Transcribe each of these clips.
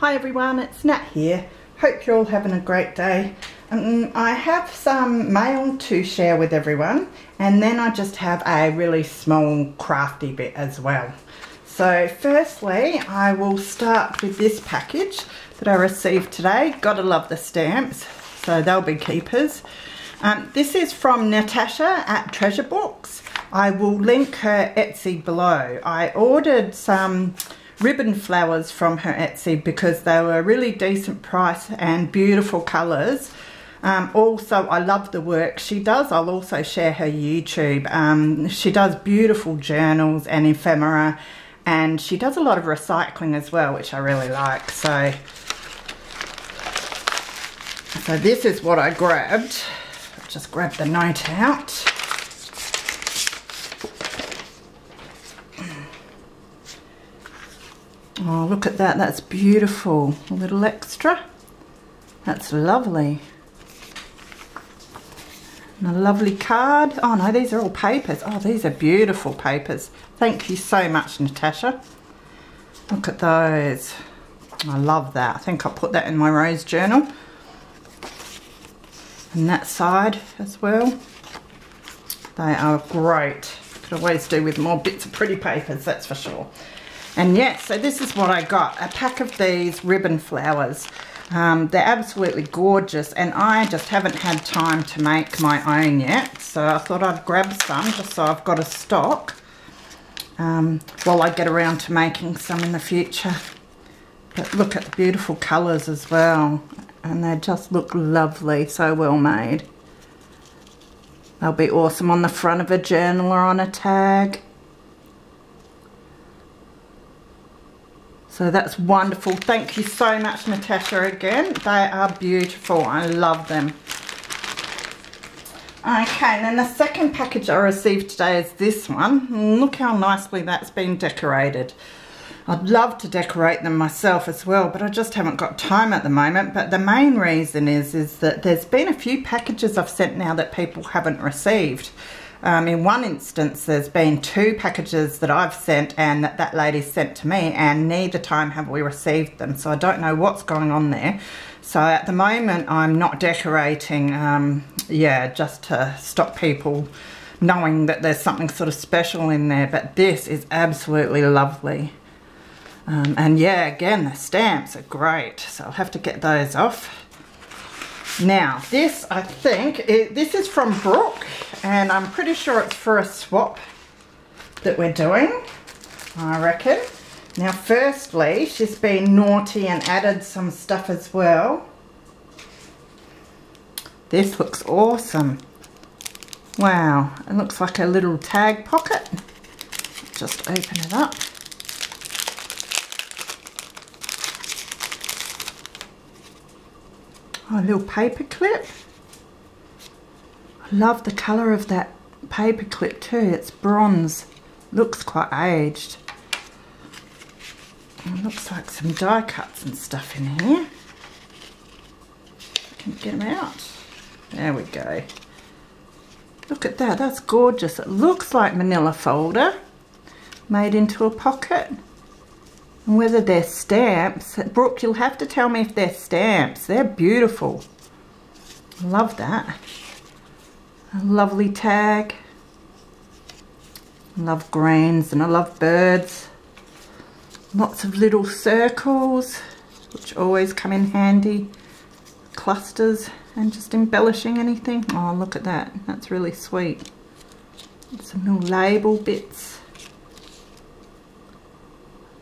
Hi everyone, it's Nat here. Hope you're all having a great day. I have some mail to share with everyone, and then I just have a really small crafty bit as well. So firstly, I will start with this package that I received today. Gotta love the stamps, so they'll be keepers. This is from Natasa at Treasure Books. I will link her Etsy below. I ordered some ribbon flowers from her Etsy because they were a really decent price and beautiful colours. Also, I love the work she does. I'll also share her YouTube. She does beautiful journals and ephemera, and she does a lot of recycling as well, which I really like. So this is what I grabbed. Just grab the note out. Oh, look at that, that's beautiful. A little extra. That's lovely. And a lovely card. Oh no, these are all papers. Oh, these are beautiful papers. Thank you so much, Natasa. Look at those. I love that. I think I'll put that in my rose journal. And that side as well. They are great. Could always do with more bits of pretty papers, that's for sure. And yes, so this is what I got. A pack of these ribbon flowers. They're absolutely gorgeous, and I just haven't had time to make my own yet. So I thought I'd grab some just so I've got a stock while I get around to making some in the future. But look at the beautiful colours as well. And they just look lovely, so well made. They'll be awesome on the front of a journal or on a tag. So that's wonderful. Thank you so much, Natasa, again. They are beautiful. I love them. Okay, and then the second package I received today is this one. Look how nicely that's been decorated. I'd love to decorate them myself as well, but I just haven't got time at the moment. But the main reason is that there's been a few packages I've sent now that people haven't received. In one instance, there's been two packages that I've sent and that lady sent to me, and neither time have we received them. So I don't know what's going on there. So at the moment, I'm not decorating, just to stop people knowing that there's something sort of special in there. But this is absolutely lovely. And yeah, again, the stamps are great, so I'll have to get those off. Now, this, I think, this is from Brooke, and I'm pretty sure it's for a swap that we're doing, I reckon. Now, firstly, she's been naughty and added some stuff as well. This looks awesome. Wow, it looks like a little tag pocket. Just open it up. Oh, a little paper clip. I love the colour of that paper clip too. It's bronze. Looks quite aged. It looks like some die cuts and stuff in here. Can you get them out? There we go. Look at that. That's gorgeous. It looks like manila folder made into a pocket. And whether they're stamps, Brooke, you'll have to tell me if they're stamps. They're beautiful. I love that. A lovely tag. I love greens and I love birds. Lots of little circles, which always come in handy. Clusters and just embellishing anything. Oh, look at that. That's really sweet. Some little label bits.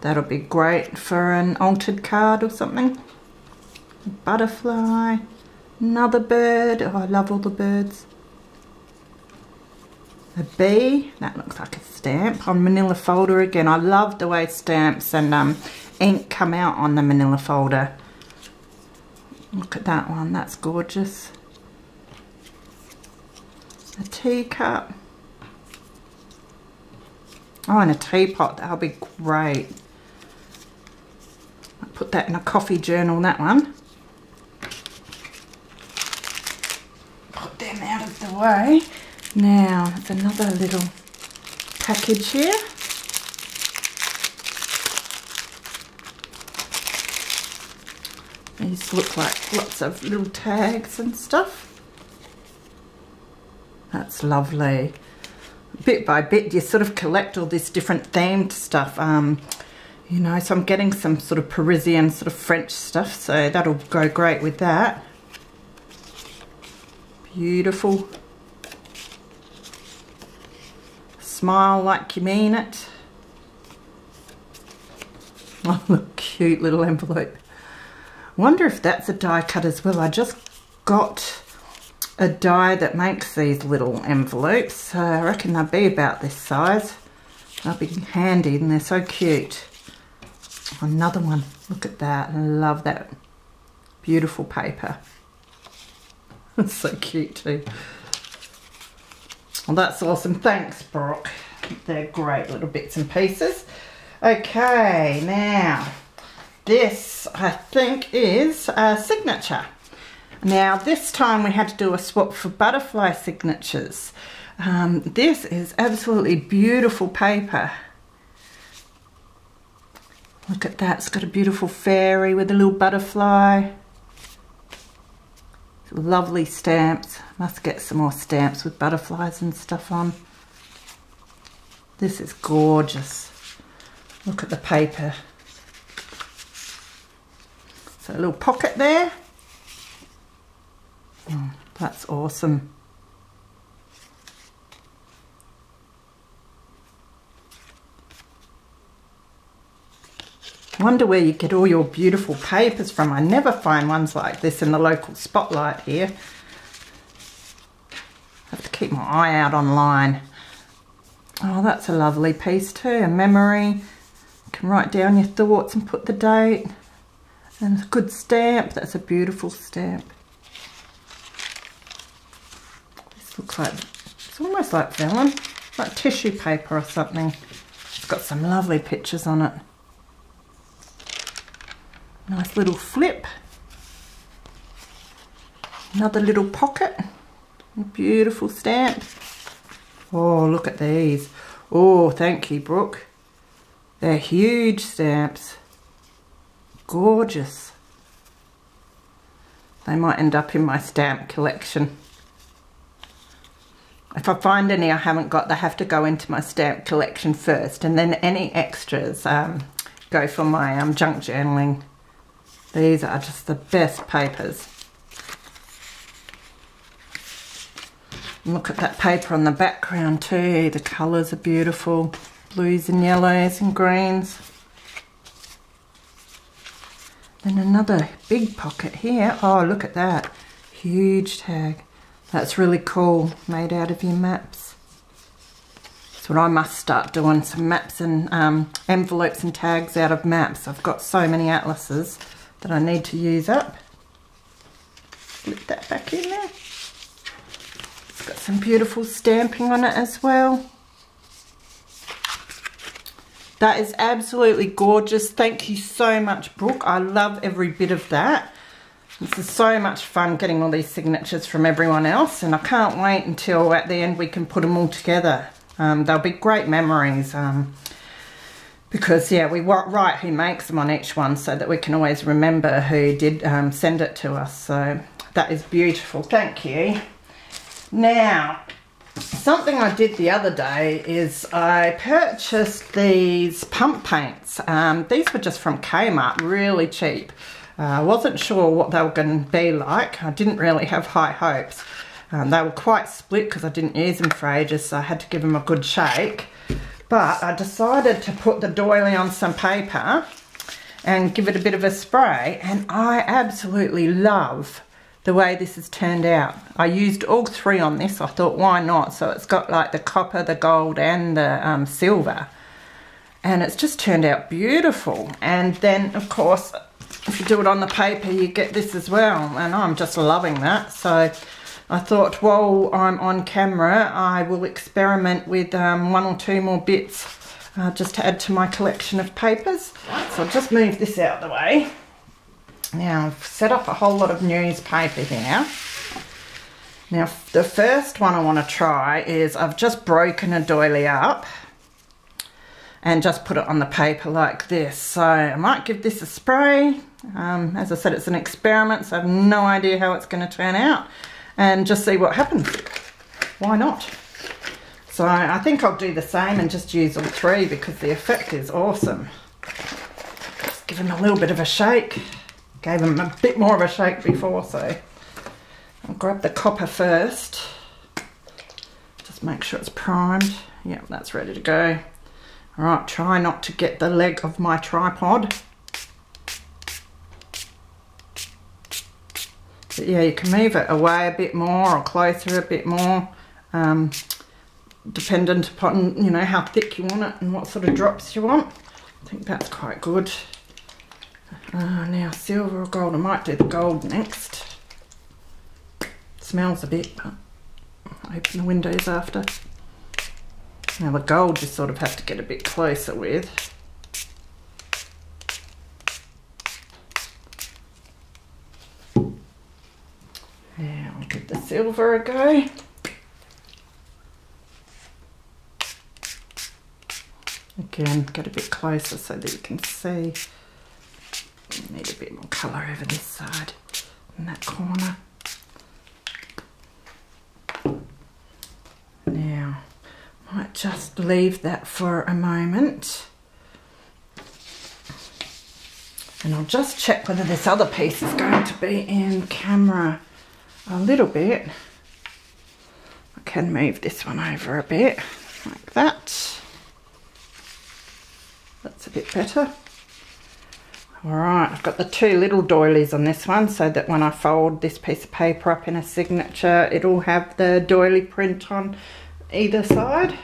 That'll be great for an altered card or something. A butterfly, another bird. Oh, I love all the birds. A bee, that looks like a stamp on manila folder again. I love the way stamps and ink come out on the manila folder. Look at that one, that's gorgeous. A teacup. Oh, and a teapot, that'll be great. Put that in a coffee journal, that one. Put them out of the way. Now, there's another little package here. These look like lots of little tags and stuff. That's lovely. Bit by bit you sort of collect all this different themed stuff, you know, so I'm getting some sort of Parisian sort of French stuff, so that'll go great with that. Beautiful. Smile like you mean it. Oh, look, cute little envelope. Wonder if that's a die cut as well. I just got a die that makes these little envelopes, so I reckon they'll be about this size. They'll be handy and they're so cute. Another one, look at that. I love that beautiful paper. It's so cute too. Well, that's awesome. Thanks, Brooke. They're great little bits and pieces. Okay, now this I think is a signature. Now this time we had to do a swap for butterfly signatures. This is absolutely beautiful paper. Look at that, it's got a beautiful fairy with a little butterfly. Lovely stamps. Must get some more stamps with butterflies and stuff on. This is gorgeous. Look at the paper. So a little pocket there. Oh, that's awesome. Wonder where you get all your beautiful papers from. I never find ones like this in the local spotlight here. I have to keep my eye out online. Oh, that's a lovely piece too, a memory. You can write down your thoughts and put the date. And a good stamp, that's a beautiful stamp. This looks like, it's almost like vellum, like tissue paper or something. It's got some lovely pictures on it. Nice little flip. Another little pocket. Beautiful stamp. Oh, look at these. Oh, thank you, Brooke. They're huge stamps. Gorgeous. They might end up in my stamp collection. If I find any I haven't got, they have to go into my stamp collection first, and then any extras go for my junk journaling. These are just the best papers. Look at that paper on the background too. The colours are beautiful. Blues and yellows and greens. Then another big pocket here. Oh, look at that. Huge tag. That's really cool. Made out of your maps. That's what I must start doing. Some maps and envelopes and tags out of maps. I've got so many atlases that I need to use up. Flip that back in there. It's got some beautiful stamping on it as well. That is absolutely gorgeous. Thank you so much, Brooke. I love every bit of that. This is so much fun getting all these signatures from everyone else, and I can't wait until at the end we can put them all together. They'll be great memories. Because, yeah, we write who makes them on each one so that we can always remember who did send it to us. So that is beautiful. Thank you. Now, something I did the other day is I purchased these pump paints. These were just from Kmart, really cheap. I wasn't sure what they were going to be like. I didn't really have high hopes. They were quite split because I didn't use them for ages, so I had to give them a good shake. But I decided to put the doily on some paper and give it a bit of a spray, and I absolutely love the way this has turned out. I used all three on this. I thought, why not? So it's got like the copper, the gold and the silver, and it's just turned out beautiful. And then of course if you do it on the paper you get this as well, and I'm just loving that. So I thought while I'm on camera I will experiment with one or two more bits just to add to my collection of papers. So I'll just move this out of the way. Now I've set up a whole lot of newspaper here. Now the first one I want to try is I've just broken a doily up and just put it on the paper like this. So I might give this a spray. As I said, it's an experiment, so I have no idea how it's going to turn out, and just see what happens. Why not? So I think I'll do the same and just use all three because the effect is awesome. Just give them a little bit of a shake. Gave them a bit more of a shake before, so I'll grab the copper first. Just make sure it's primed. Yep, that's ready to go. All right, try not to get the leg of my tripod. But yeah, you can move it away a bit more or closer a bit more. Dependent upon, you know, how thick you want it and what sort of drops you want. I think that's quite good. Now silver or gold, I might do the gold next. Smells a bit, but I open the windows after. Now the gold you sort of have to get a bit closer with. Yeah, I'll give the silver a go. Again, get a bit closer so that you can see. You need a bit more colour over this side in that corner. Now, I might just leave that for a moment. And I'll just check whether this other piece is going to be in camera a little bit. I can move this one over a bit, like that. That's a bit better. All right, I've got the two little doilies on this one so that when I fold this piece of paper up in a signature, it'll have the doily print on either side.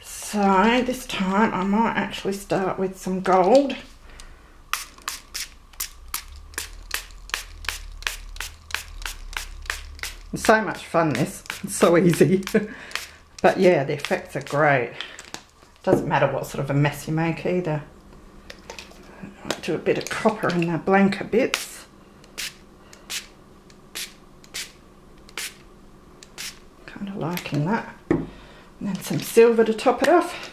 So this time I might actually start with some gold. It's so much fun, this. It's so easy. But yeah, the effects are great. Doesn't matter what sort of a mess you make either. I'll do a bit of copper in the blanker bits. Kind of liking that. And then some silver to top it off.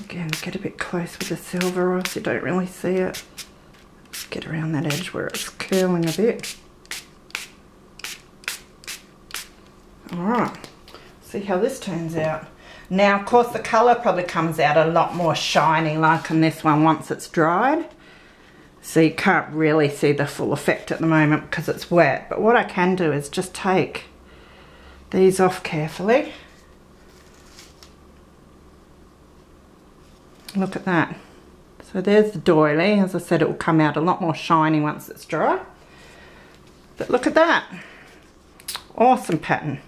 Again, get a bit close with the silver or else you don't really see it. Get around that edge where it's curling a bit. Alright. See how this turns out. Now, of course, the colour probably comes out a lot more shiny like on this one once it's dried. So you can't really see the full effect at the moment because it's wet. But what I can do is just take these off carefully. Look at that. So there's the doily. As I said, it will come out a lot more shiny once it's dry. But look at that. Awesome pattern.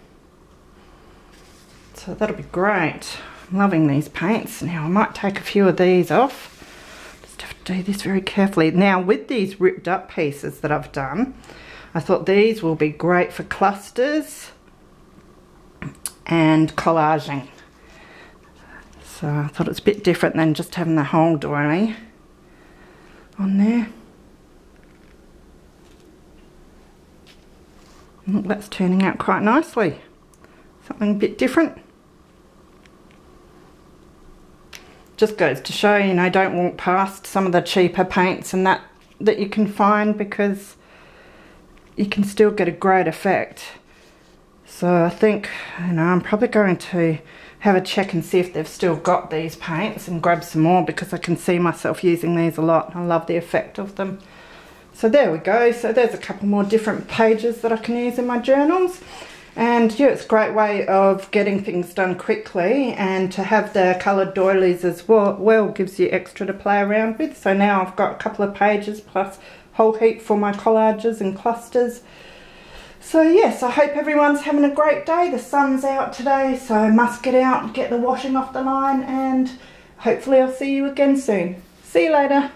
So that'll be great. I'm loving these paints. Now I might take a few of these off. Just have to do this very carefully. Now with these ripped up pieces that I've done, I thought these will be great for clusters and collaging. So I thought it's a bit different than just having the whole doily on there. And look, that's turning out quite nicely. Something a bit different. Just goes to show, you know, don't walk past some of the cheaper paints and that you can find, because you can still get a great effect. So I think, you know, I'm probably going to have a check and see if they've still got these paints and grab some more, because I can see myself using these a lot. I love the effect of them. So there we go. So there's a couple more different pages that I can use in my journals. And yeah, it's a great way of getting things done quickly, and to have the coloured doilies as well gives you extra to play around with. So now I've got a couple of pages plus a whole heap for my collages and clusters. So yes, I hope everyone's having a great day. The sun's out today, so I must get out and get the washing off the line, and hopefully I'll see you again soon. See you later.